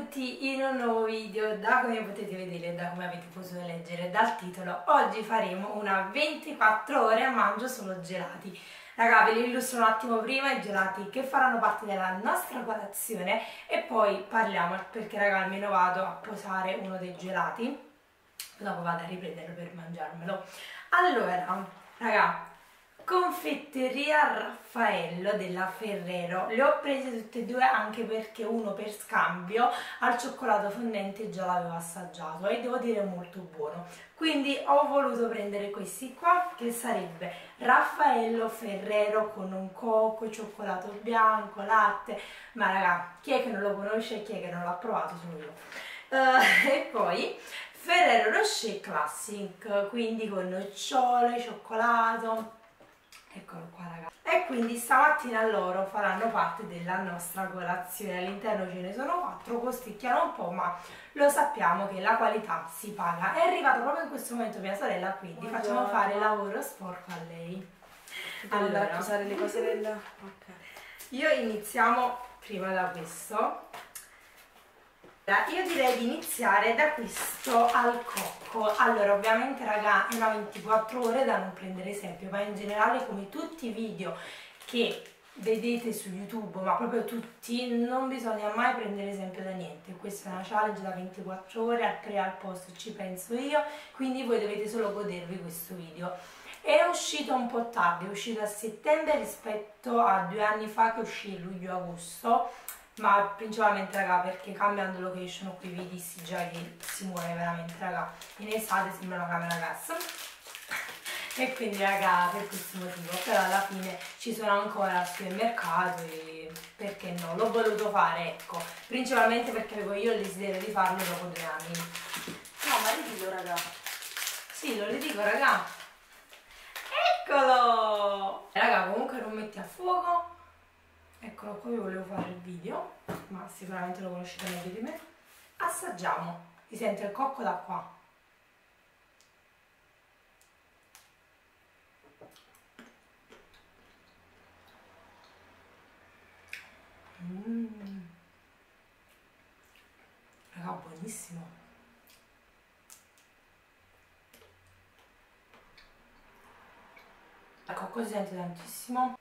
benvenuti in un nuovo video. Da come potete vedere, da come avete potuto leggere dal titolo, oggi faremo una 24 ore a mangio solo gelati. Raga, ve li illustro un attimo prima i gelati che faranno parte della nostra colazione e poi parliamo, perché raga almeno vado a posare uno dei gelati, dopo vado a riprenderlo per mangiarmelo. Allora raga, Confetteria Raffaello della Ferrero, le ho prese tutte e due anche perché uno per scambio al cioccolato fondente già l'avevo assaggiato e devo dire molto buono, quindi ho voluto prendere questi qua, che sarebbe Raffaello Ferrero con un cocco, cioccolato bianco, latte. Ma raga, chi è che non lo conosce e chi è che non l'ha provato? Sono io. E poi Ferrero Rocher Classic, quindi con nocciole, cioccolato. Eccolo qua ragazzi. E quindi stamattina loro faranno parte della nostra colazione. All'interno ce ne sono 4, costicchiano un po', ma lo sappiamo che la qualità si paga. È arrivata proprio in questo momento mia sorella, quindi buongiorno. Facciamo fare lavoro sporco a lei. Devo allora usare le cose della... Okay. Io iniziamo prima da questo. Io direi di iniziare da questo al cocco. Allora ovviamente raga è una 24 ore da non prendere sempre, ma in generale come tutti i video che vedete su YouTube, ma proprio tutti, non bisogna mai prendere sempre da niente. Questa è una challenge da 24 ore, al pre al post ci penso io, quindi voi dovete solo godervi questo video. È uscito un po' tardi, è uscito a settembre rispetto a 2 anni fa che uscì luglio-agosto, ma principalmente raga perché cambiando location ho qui vi dissi già che si muore veramente raga, in estate sembra una camera gas e quindi raga per questo motivo, però alla fine ci sono ancora al supermercato e perché no, l'ho voluto fare, ecco, principalmente perché avevo io il desiderio di farlo dopo 2 anni. No, ma le dico raga, sì, lo le dico raga, eccolo raga, comunque non metti a fuoco. Eccolo qua, io volevo fare il video, ma sicuramente lo conoscete meglio di me. Assaggiamo, si sente il cocco da qua. Raga, buonissimo. Il cocco si sente tantissimo.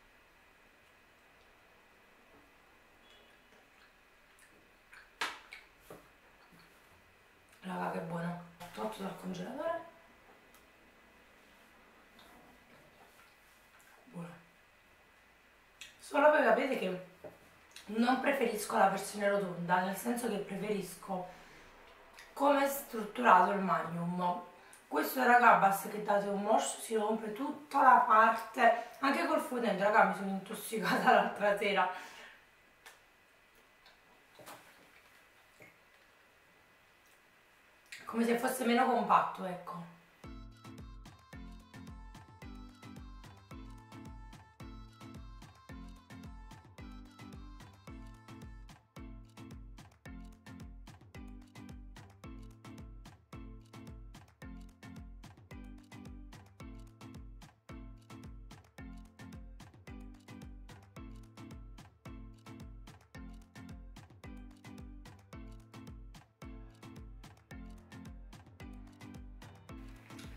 Raga che buono, ho tolto dal congelatore, buono. Solo per capire che non preferisco la versione rotonda, nel senso che preferisco come è strutturato il Magnum. Questo raga basta che date un morso, si rompe tutta la parte, anche col fondente raga mi sono intossicata l'altra sera. Come se fosse meno compatto, ecco.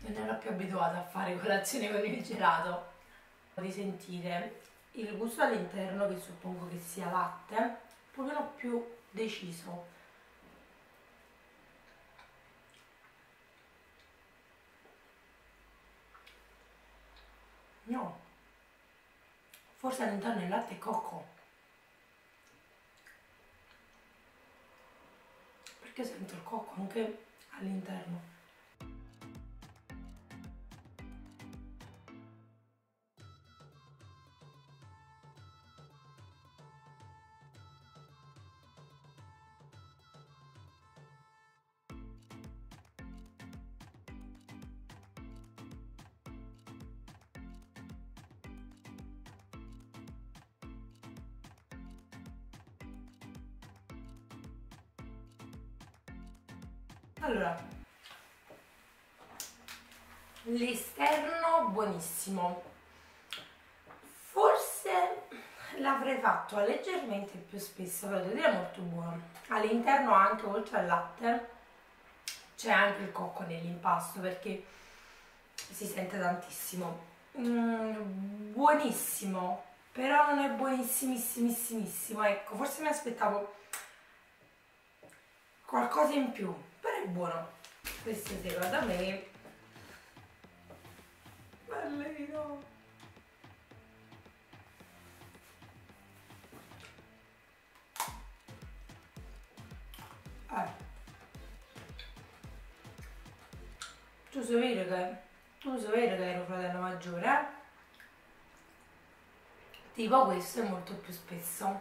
Non ero più abituata a fare colazione con il gelato. Di sentire il gusto all'interno, che suppongo che sia latte, un pochino più deciso. No, forse all'interno il latte è cocco, perché sento il cocco anche all'interno. Allora, l'esterno buonissimo, forse l'avrei fatto leggermente più spesso, voglio dire, molto buono. All'interno anche, oltre al latte, c'è anche il cocco nell'impasto, perché si sente tantissimo. Buonissimo, però non è buonissimissimissimo, ecco, forse mi aspettavo qualcosa in più, però è buono. Questo secondo me bellino. Tu so vero che ero fratello maggiore, eh? Tipo questo è molto più spesso.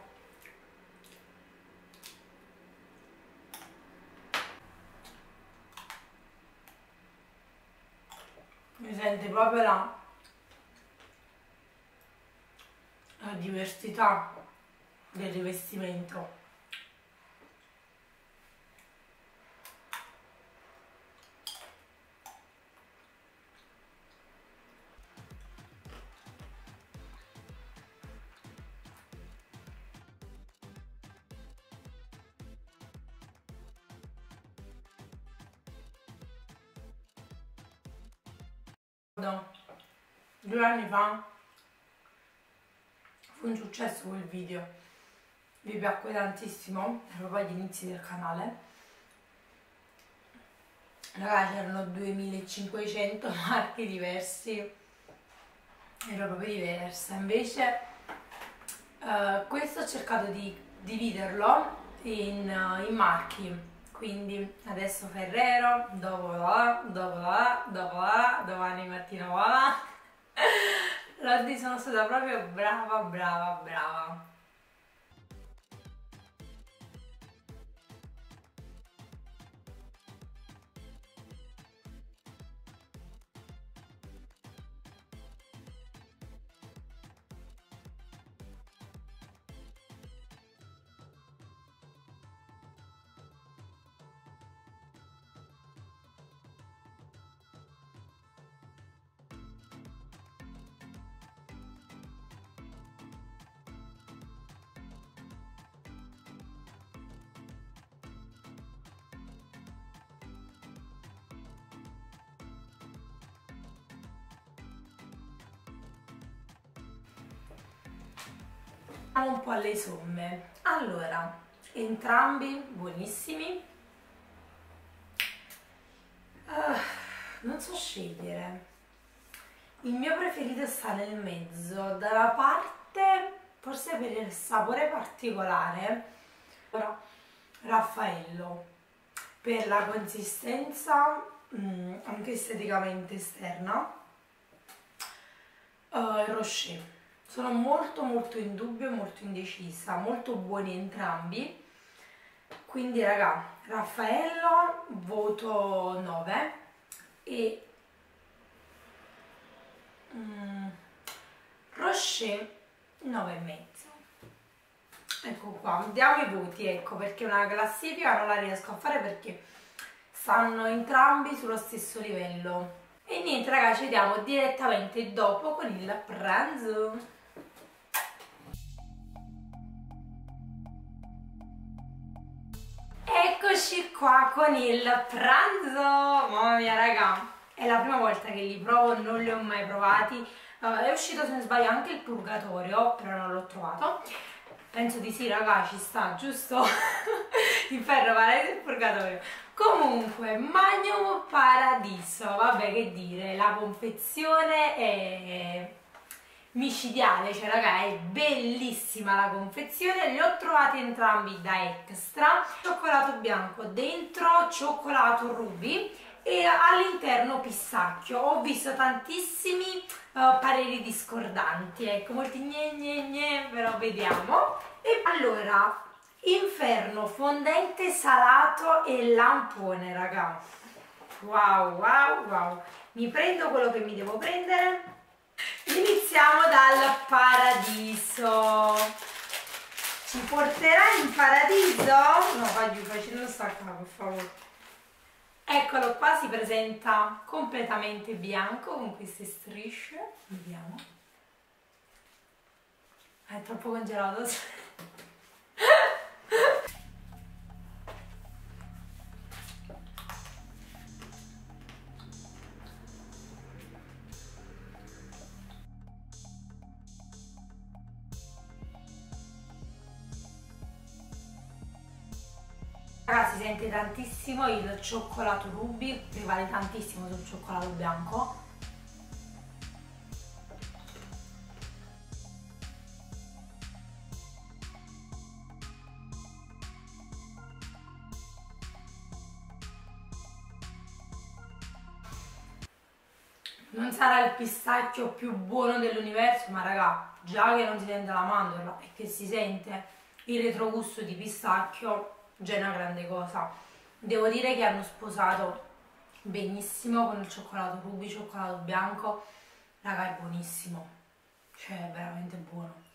Mi sente proprio la diversità del rivestimento. Due anni fa fu un successo quel video, vi piacque tantissimo, ero poi agli inizi del canale, ragazzi, c'erano 2500 marchi diversi, ero proprio diversa. Invece questo ho cercato di dividerlo in marchi, quindi adesso Ferrero, dopo domani mattina va. Lordi sono stata proprio brava. Un po' alle somme, allora, entrambi buonissimi, non so scegliere, il mio preferito sta nel mezzo, dalla parte, forse per il sapore particolare, però Raffaello, per la consistenza anche esteticamente esterna, Rocher. Sono molto in dubbio, molto indecisa, molto buoni entrambi, quindi raga, Raffaello voto 9 e Rocher 9,5. Ecco qua, diamo i voti, ecco, perché una classifica non la riesco a fare perché stanno entrambi sullo stesso livello. E niente raga, ci vediamo direttamente dopo con il pranzo. Eccoci qua con il pranzo, mamma mia raga, è la prima volta che li provo, non li ho mai provati, è uscito se non sbaglio anche il Purgatorio, però non l'ho trovato, penso di sì raga, ci sta giusto? Inferno, Paradiso e Purgatorio. Comunque Magnum Paradiso, vabbè, che dire, la confezione è micidiale, cioè raga, è bellissima la confezione, li ho trovati entrambi da Extra, cioccolato bianco dentro, cioccolato ruby e all'interno pistacchio. Ho visto tantissimi pareri discordanti, ecco, molti gne, però vediamo. E allora Inferno, fondente salato e lampone, raga, wow, mi prendo quello che mi devo prendere. Iniziamo dal Paradiso. Ci porterà in paradiso? No, voglio facendo stacca, per favore. Eccolo qua, si presenta completamente bianco con queste strisce. Vediamo. È troppo congelato. Ragazzi, si sente tantissimo il cioccolato ruby, prevale tantissimo sul cioccolato bianco. Non sarà il pistacchio più buono dell'universo, ma raga, già che non si sente la mandorla e che si sente il retrogusto di pistacchio, già è una grande cosa. Devo dire che hanno sposato benissimo con il cioccolato ruby, cioccolato bianco. Raga, è buonissimo, cioè è veramente buono.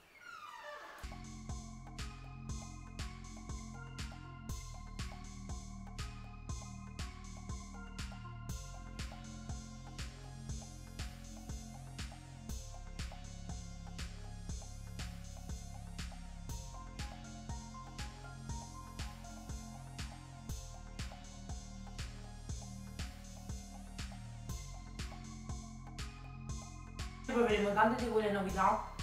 Proveremo tante di quelle novità.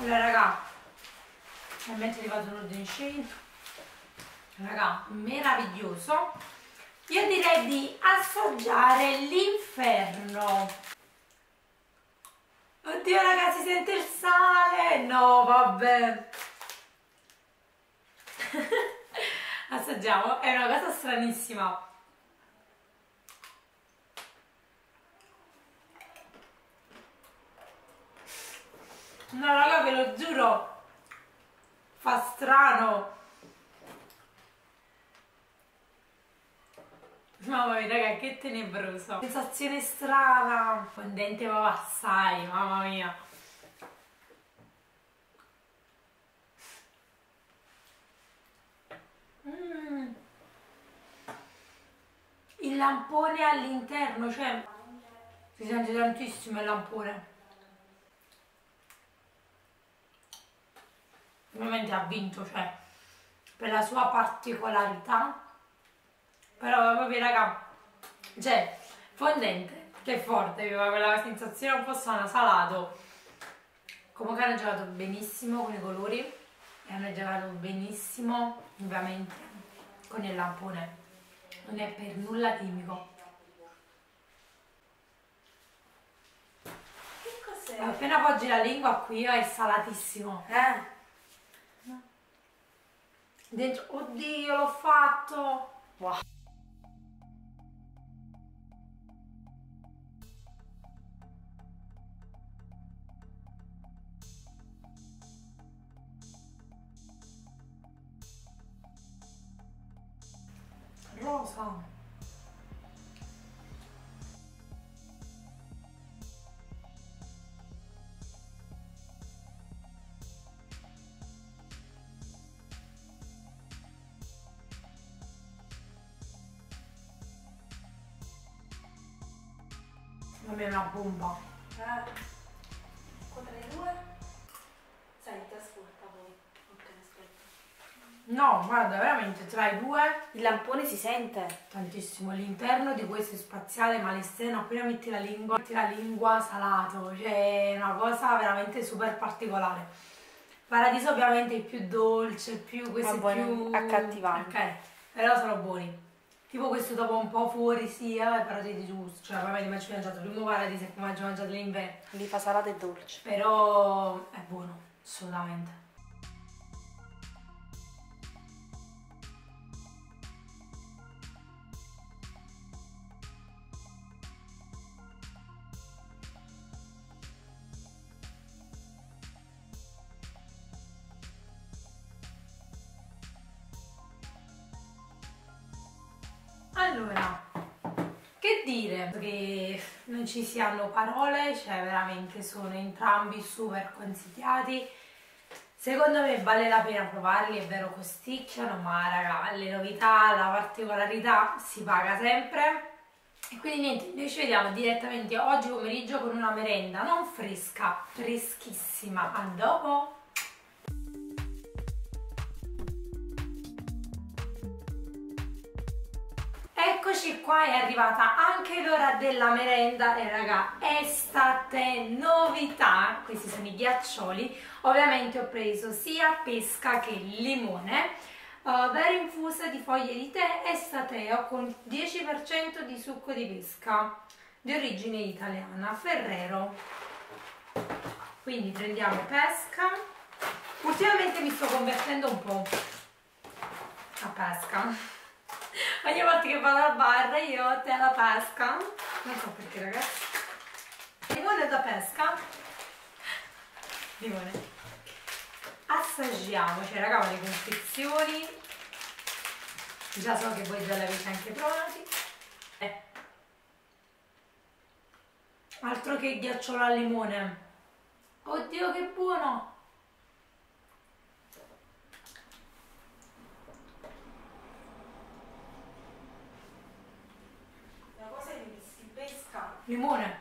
Allora raga, ovviamente è arrivato l'ordine scelto. Raga, meraviglioso. Io direi di assaggiare l'inferno. Oddio raga, si sente il sale. No vabbè. Assaggiamo, è una cosa stranissima. No raga, ve lo giuro, fa strano. Mamma mia raga, che tenebroso. Sensazione strana. Fondente ma assai, mamma mia. Il lampone all'interno, cioè si sente tantissimo il lampone. Ovviamente ha vinto, cioè, per la sua particolarità. Però vabbè raga, cioè, fondente, che forte, quella sensazione un po' strana, salato. Comunque hanno giocato benissimo con i colori e hanno giocato benissimo, ovviamente, con il lampone. Non è per nulla chimico. Che cos'è? Appena poggi la lingua qui è salatissimo. Dentro, oddio, l'ho fatto! Wow. Rosa! Non è una bomba. Contra le due? Senti, ascolta poi. Ok, aspetta. No, guarda, veramente tra i due il lampone si sente tantissimo. L'interno di questo è spaziale, ma l'esterno appena metti la lingua salato. Cioè è una cosa veramente super particolare. Paradiso ovviamente è più dolce, più questo è più accattivante. Ok, però sono buoni. Tipo questo dopo un po' fuori, sì, però di giusto. Cioè, poi mi ci ho mangiato il primo paradiso e poi mi ci ho mangiato l'inverno. Li fa salato e dolce. Però è buono, assolutamente. Allora, che dire? Che non ci siano parole, cioè veramente sono entrambi super consigliati. Secondo me vale la pena provarli, è vero costicchiano, ma raga, le novità, la particolarità si paga sempre. E quindi niente, noi ci vediamo direttamente oggi pomeriggio con una merenda non fresca, freschissima. A dopo! Eccoci qua, è arrivata anche l'ora della merenda e raga, estate, novità, questi sono i ghiaccioli. Ovviamente ho preso sia pesca che limone, vera infusa di foglie di tè e stateo con 10% di succo di pesca di origine italiana, Ferrero. Quindi prendiamo pesca, ultimamente mi sto convertendo un po' a pesca, ogni volta che vado alla barra io ho tè alla pesca, non so perché ragazzi. Limone da pesca, limone. Assaggiamo, cioè raga, le confezioni già so che voi già le avete anche provate. Altro che ghiacciolo al limone, oddio che buono! La cosa è che si pesca limone,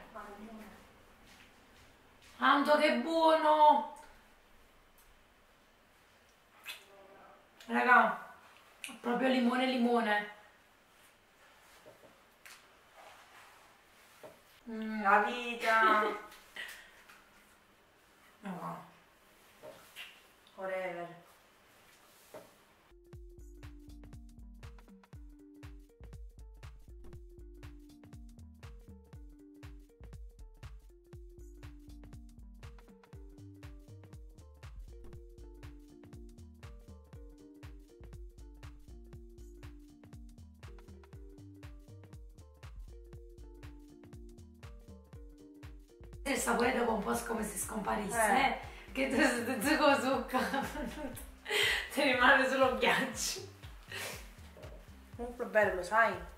tanto che buono! Raga, proprio limone limone. La vita. No. Forever. Il sapore dopo un po' come se scomparisse, che tu zucca ti rimane solo ghiaccio. Molto bello, sai?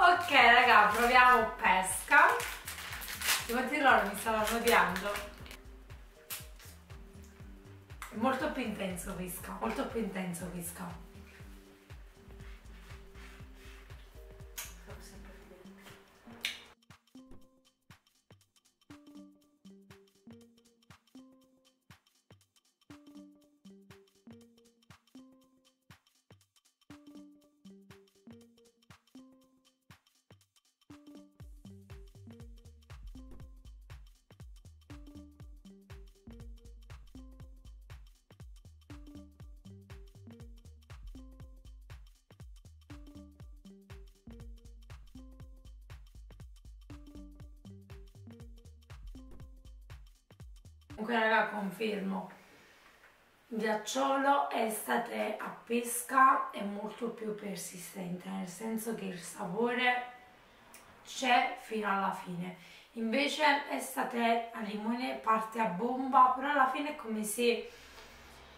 Ok raga, proviamo pesca. Devo dirlo, mi stava odiando. È molto più intenso pesca, molto più intenso pesca. Comunque raga, confermo, ghiacciolo estate a pesca è molto più persistente, nel senso che il sapore c'è fino alla fine. Invece estate a limone parte a bomba, però alla fine è come se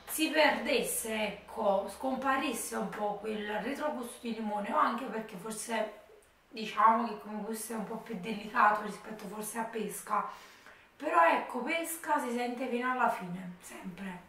si perdesse, ecco, scomparisse un po' quel retrogusto di limone, o anche perché forse diciamo che come gusto è un po' più delicato rispetto forse a pesca. Però ecco, pesca si sente fino alla fine, sempre.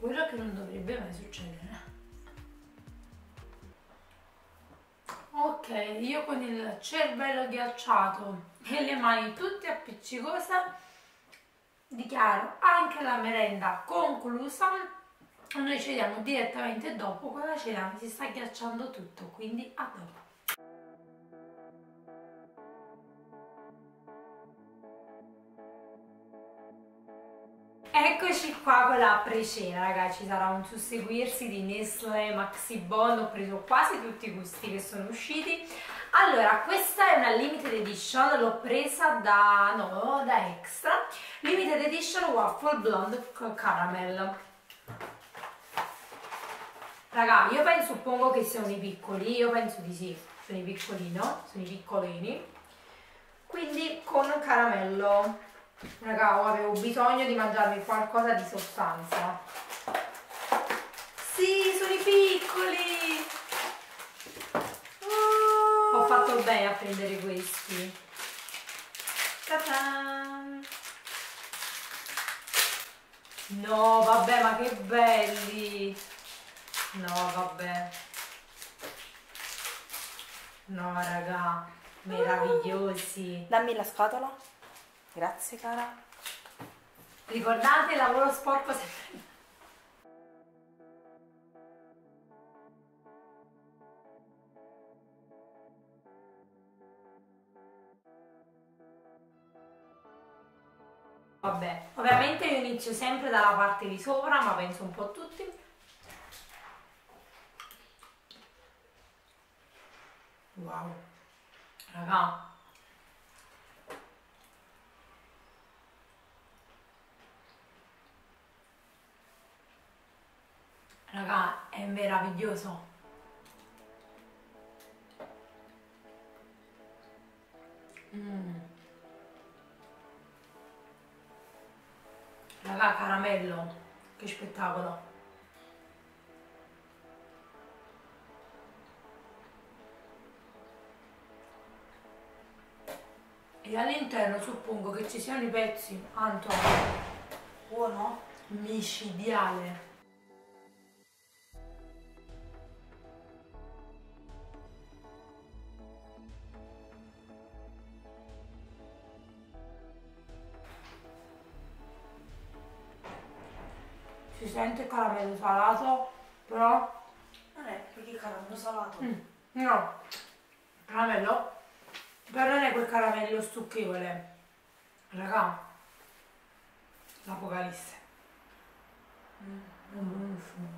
Quello che non dovrebbe mai succedere. Ok, io con il cervello ghiacciato e le mani tutte appiccicose dichiaro anche la merenda conclusa. e noi ci vediamo direttamente dopo con la cena, si sta ghiacciando tutto, quindi a dopo. Eccoci qua con la pre-cena, ragazzi, ci sarà un susseguirsi di Nestlé Maxi Bond, ho preso quasi tutti i gusti che sono usciti. Allora, questa è una limited edition, l'ho presa da Extra, limited edition waffle blonde caramel. Raga, io penso, suppongo che siano i piccoli, io penso di sì, sono i piccoli, no? Sono i piccolini, quindi con caramello. Raga, avevo bisogno di mangiarmi qualcosa di sostanza. Sì, sono i piccoli! Ho fatto bene a prendere questi. Ta-da! No, vabbè, ma che belli! No, vabbè. No, raga, meravigliosi. Dammi la scatola. Grazie, cara. Ricordate, il lavoro sporco sempre. Vabbè, ovviamente io inizio sempre dalla parte di sopra, ma penso un po' tutti. Wow, raga, raga, è meraviglioso. Raga, caramello, che spettacolo. E all'interno suppongo che ci siano i pezzi. Anton, buono, micidiale. Si sente il caramello salato, però non è perché il caramello salato. No, caramello, però non è quel caramello stucchevole. Raga, l'apocalisse. Non buonissimo.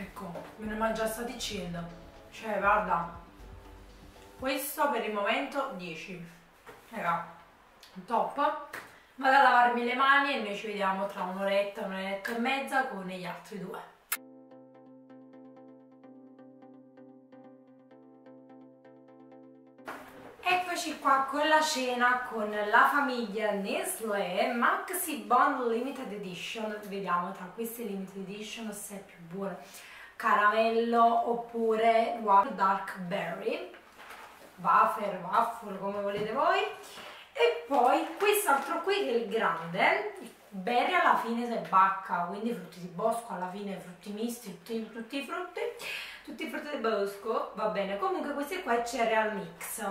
Ecco, me ne mangia sta dicendo, cioè guarda, questo per il momento 10, raga, top. Vado a lavarmi le mani e noi ci vediamo tra un'oretta, un'oretta e mezza con gli altri due. Qua con la cena con la famiglia Nestlé Maxi Bond Limited Edition, vediamo tra queste limited edition se è più buono caramello oppure dark berry wafer, waffle, come volete voi. E poi quest'altro qui che è il grande, il berry alla fine si bacca, quindi frutti di bosco alla fine, frutti misti, tutti i frutti di bosco, va bene. Comunque questi qua è cereal mix,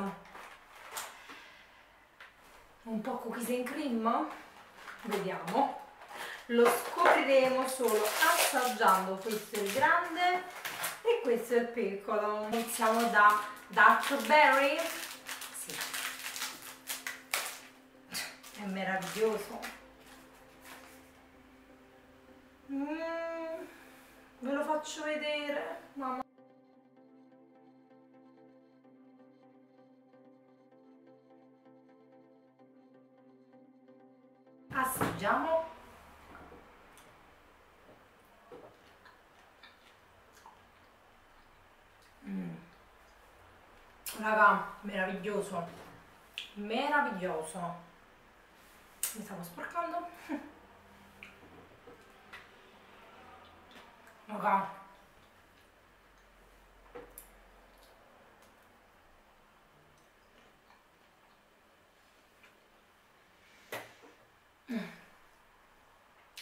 un po' cookies and cream, vediamo, lo scopriremo solo assaggiando. Questo è il grande e questo è il piccolo. Iniziamo da dark berry, sì, è meraviglioso. Ve lo faccio vedere, mamma. Assaggiamo. Raga, meraviglioso, meraviglioso. Mi stavo sporcando. Raga,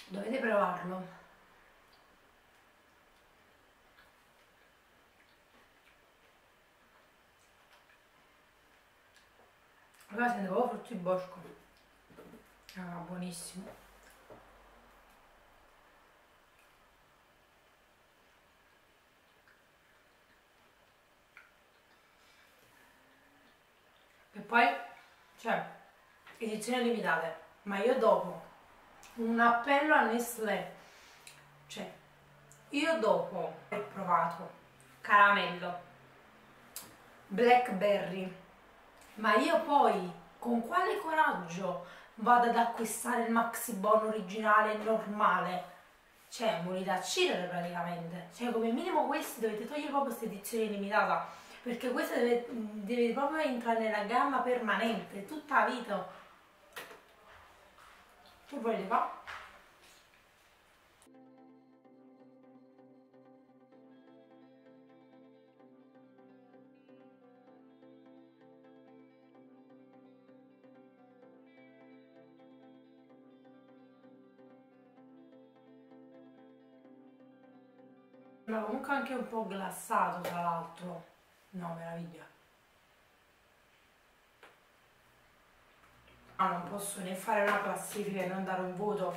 dovete provarlo. Raga, sente proprio frutti bosco. Ah, buonissimo. E poi, cioè, edizioni limitate. Ma io dopo un appello a Nestlé, cioè, io dopo ho provato caramello, blackberry, ma io poi con quale coraggio vado ad acquistare il Maxi Bond originale normale? Cioè, morire da cirrere praticamente. Cioè, come minimo questi dovete togliere proprio questa edizione limitata, perché questa deve proprio entrare nella gamma permanente, tutta la vita. Che volete fare? Ma comunque anche un po' glassato, tra l'altro. No, meraviglia. Ma non posso né fare una classifica e non dare un voto.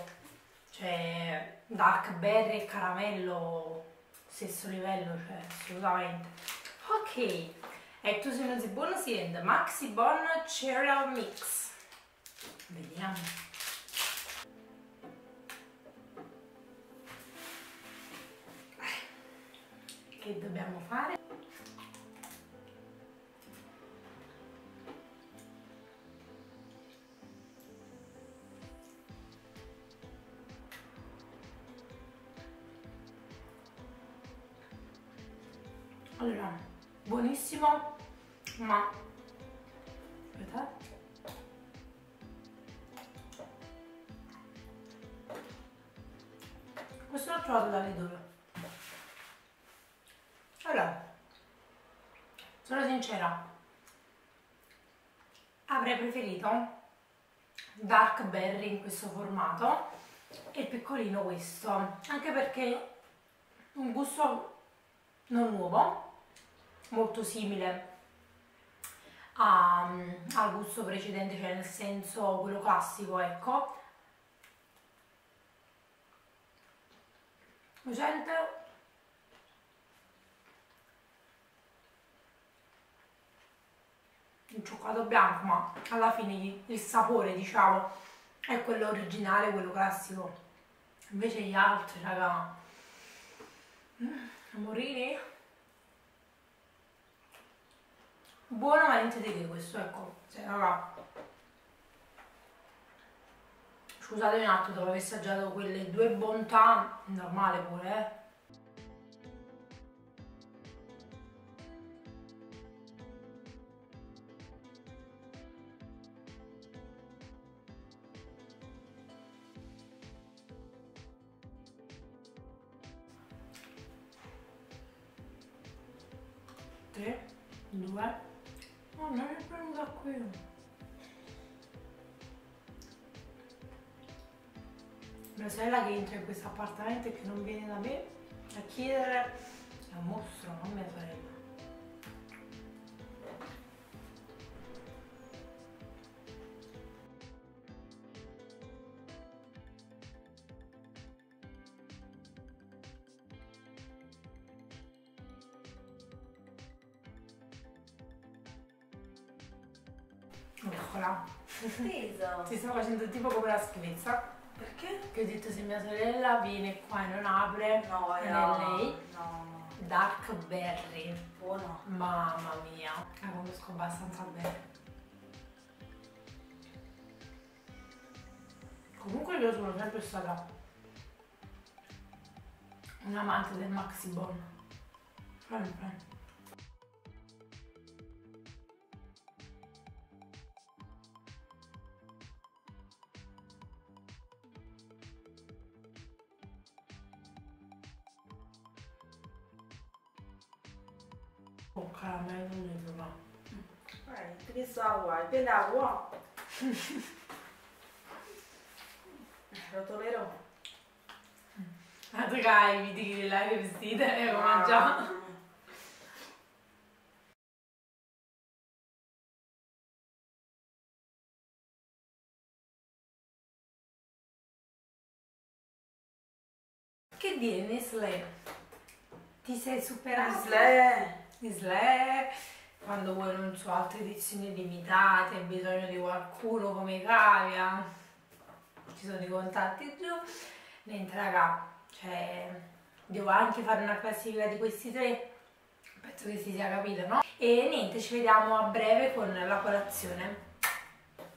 Cioè, dark berry e caramello, stesso livello, cioè, assolutamente. Ok, e tu se non sei buono si rende Maxi Bond Cereal Mix. Vediamo. Che dobbiamo fare? Allora, buonissimo, ma aspetta. Questo l'ho trovato da Lidl. Allora, sono sincera, avrei preferito dark berry in questo formato e piccolino questo, anche perché un gusto non nuovo, molto simile al gusto precedente, cioè nel senso quello classico, ecco. Lucente. Il cioccolato bianco, ma alla fine il sapore, diciamo, è quello originale, quello classico. Invece gli altri, raga, amorini, buono, ma niente di che questo, ecco. Cioè, raga, scusate un attimo, dopo aver assaggiato quelle due bontà, normale pure, due. Oh, non è venuta qui. Mia sorella che entra in questo appartamento e che non viene da me a chiedere è un mostro, non mia sorella. Eccola. Ti sto facendo tipo come la schifezza. Perché? Che ho detto, se mia sorella viene qua e non apre, no, è lei. No. Dark berry. Buono. Mamma mia. La conosco abbastanza bene. Comunque io sono sempre stata un amante del Maxi Bond. Sempre. Oh, caramello nero, ma... Guarda, che sapore, per l'acqua! Rotolero! Ma tu hai i video dell'aria vestita e lo mangiamo! Che dire Nestlé? Ti sei superato? Nestlé! Nestlé! Quando vuoi non so, altre edizioni limitate, hai bisogno di qualcuno come Cavia, ci sono i contatti giù. Mentre raga, cioè, devo anche fare una classifica di questi tre, penso che si sia capito, no? E niente, ci vediamo a breve con la colazione.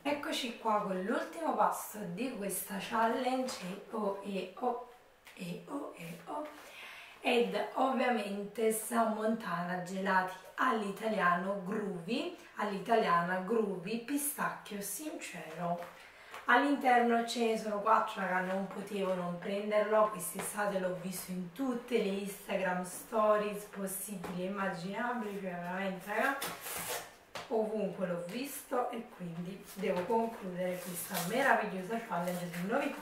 Eccoci qua con l'ultimo passo di questa challenge, ed ovviamente Sammontana, gelati all'italiano groovy, all'italiana groovy, pistacchio sincero. All'interno ce ne sono 4, raga, non potevo non prenderlo. Quest'estate l'ho visto in tutte le Instagram stories possibili e immaginabili, cioè veramente raga, ovunque l'ho visto, e quindi devo concludere questa meravigliosa challenge di novità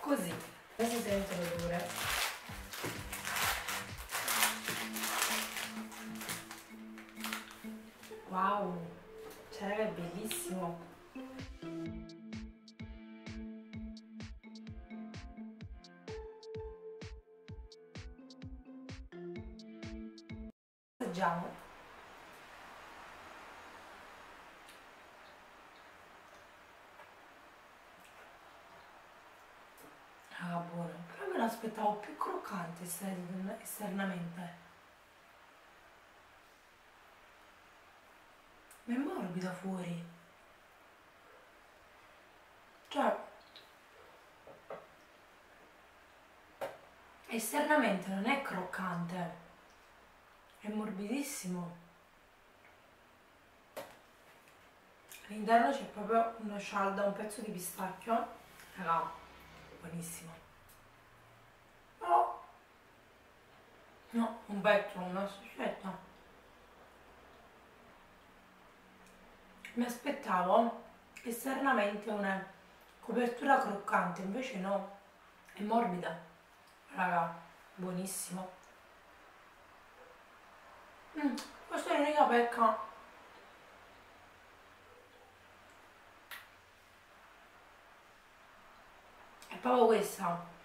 così. Non si sente l'odore. Wow, cioè è bellissimo. Assaggiamo. Ah, buono, però me l'aspettavo più croccante esternamente. Ma è morbido fuori. Cioè, esternamente non è croccante, è morbidissimo. All'interno c'è proprio una scialda, un pezzo di pistacchio. Raga, buonissimo. Però no, un pezzo, una scelta. Mi aspettavo esternamente una copertura croccante, invece no, è morbida. Raga, buonissimo. Questa è l'unica pecca. Proprio questa, no.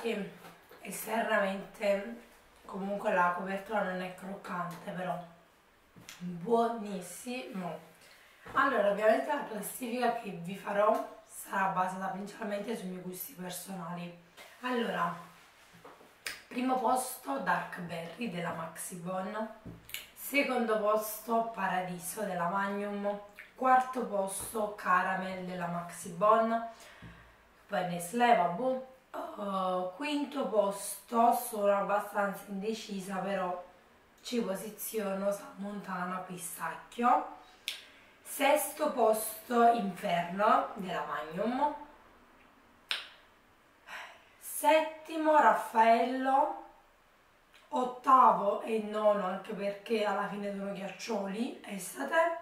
Che esternamente comunque la copertura non è croccante, però buonissimo. Allora, ovviamente la classifica che vi farò sarà basata principalmente sui miei gusti personali. Allora, primo posto Dark Berry della Maxi Bond, secondo posto Paradiso della Magnum, quarto posto Caramel della Maxi Bond, poi Nestlé, vabbè. Quinto posto, sono abbastanza indecisa, però ci posiziono Sammontana pistacchio. Sesto posto Inferno della Magnum. Settimo Raffaello. Ottavo e nono, anche perché alla fine sono ghiaccioli estate.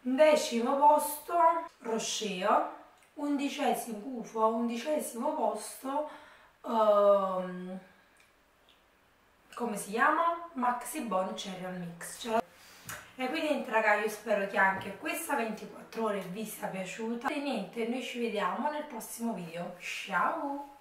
Decimo posto Rocher. Undicesimo posto, come si chiama? Maxi Bond Cereal Mix. E quindi niente raga, io spero che anche questa 24 ore vi sia piaciuta. E niente, noi ci vediamo nel prossimo video. Ciao!